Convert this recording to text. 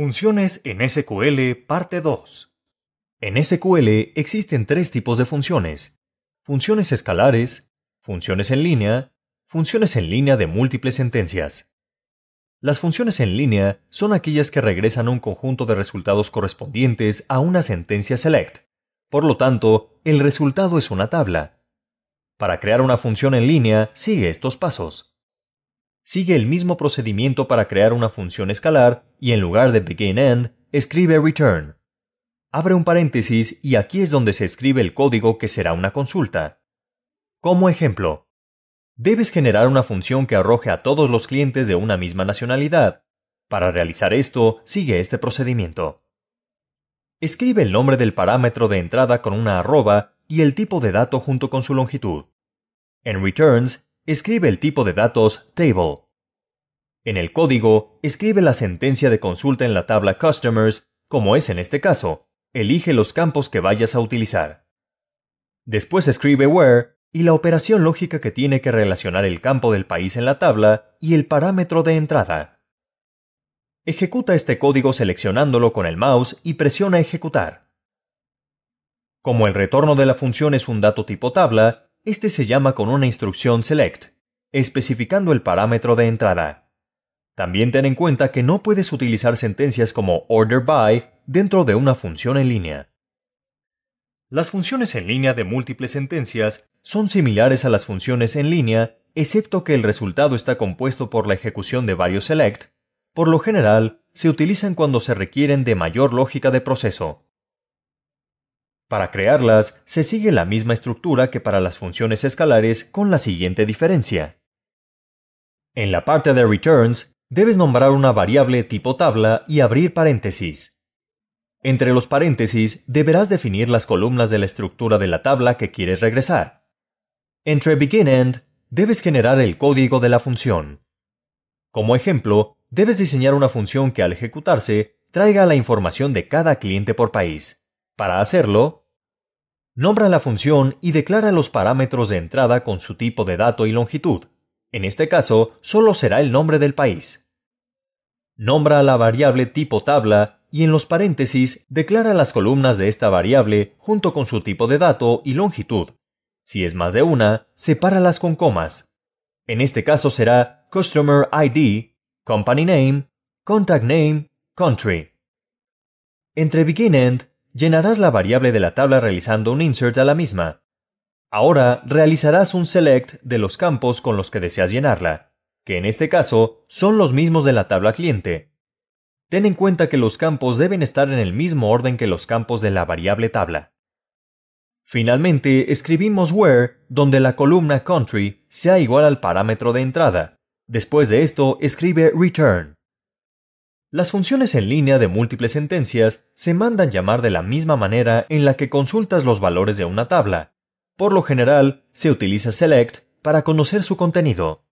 Funciones en SQL, parte 2. En SQL existen tres tipos de funciones: funciones escalares, funciones en línea de múltiples sentencias. Las funciones en línea son aquellas que regresan un conjunto de resultados correspondientes a una sentencia select. Por lo tanto, el resultado es una tabla. Para crear una función en línea, sigue estos pasos. Sigue el mismo procedimiento para crear una función escalar y en lugar de begin-end, escribe return. Abre un paréntesis y aquí es donde se escribe el código que será una consulta. Como ejemplo, debes generar una función que arroje a todos los clientes de una misma nacionalidad. Para realizar esto, sigue este procedimiento. Escribe el nombre del parámetro de entrada con una arroba y el tipo de dato junto con su longitud. En returns, escribe el tipo de datos table. En el código, escribe la sentencia de consulta en la tabla customers, como es en este caso. Elige los campos que vayas a utilizar. Después escribe where y la operación lógica que tiene que relacionar el campo del país en la tabla y el parámetro de entrada. Ejecuta este código seleccionándolo con el mouse y presiona ejecutar. Como el retorno de la función es un dato tipo tabla, este se llama con una instrucción select, especificando el parámetro de entrada. También ten en cuenta que no puedes utilizar sentencias como order by dentro de una función en línea. Las funciones en línea de múltiples sentencias son similares a las funciones en línea, excepto que el resultado está compuesto por la ejecución de varios select. Por lo general, se utilizan cuando se requieren de mayor lógica de proceso. Para crearlas, se sigue la misma estructura que para las funciones escalares con la siguiente diferencia. En la parte de returns, debes nombrar una variable tipo tabla y abrir paréntesis. Entre los paréntesis, deberás definir las columnas de la estructura de la tabla que quieres regresar. Entre begin-end, debes generar el código de la función. Como ejemplo, debes diseñar una función que al ejecutarse, traiga la información de cada cliente por país. Para hacerlo, nombra la función y declara los parámetros de entrada con su tipo de dato y longitud. En este caso, solo será el nombre del país. Nombra la variable tipo tabla y en los paréntesis declara las columnas de esta variable junto con su tipo de dato y longitud. Si es más de una, sepáralas con comas. En este caso será Customer ID, Company Name, Contact Name, Country. Entre begin-end, llenarás la variable de la tabla realizando un insert a la misma. Ahora realizarás un select de los campos con los que deseas llenarla, que en este caso son los mismos de la tabla cliente. Ten en cuenta que los campos deben estar en el mismo orden que los campos de la variable tabla. Finalmente, escribimos where, donde la columna country sea igual al parámetro de entrada. Después de esto, escribe return. Las funciones en línea de múltiples sentencias se mandan llamar de la misma manera en la que consultas los valores de una tabla. Por lo general, se utiliza select para conocer su contenido.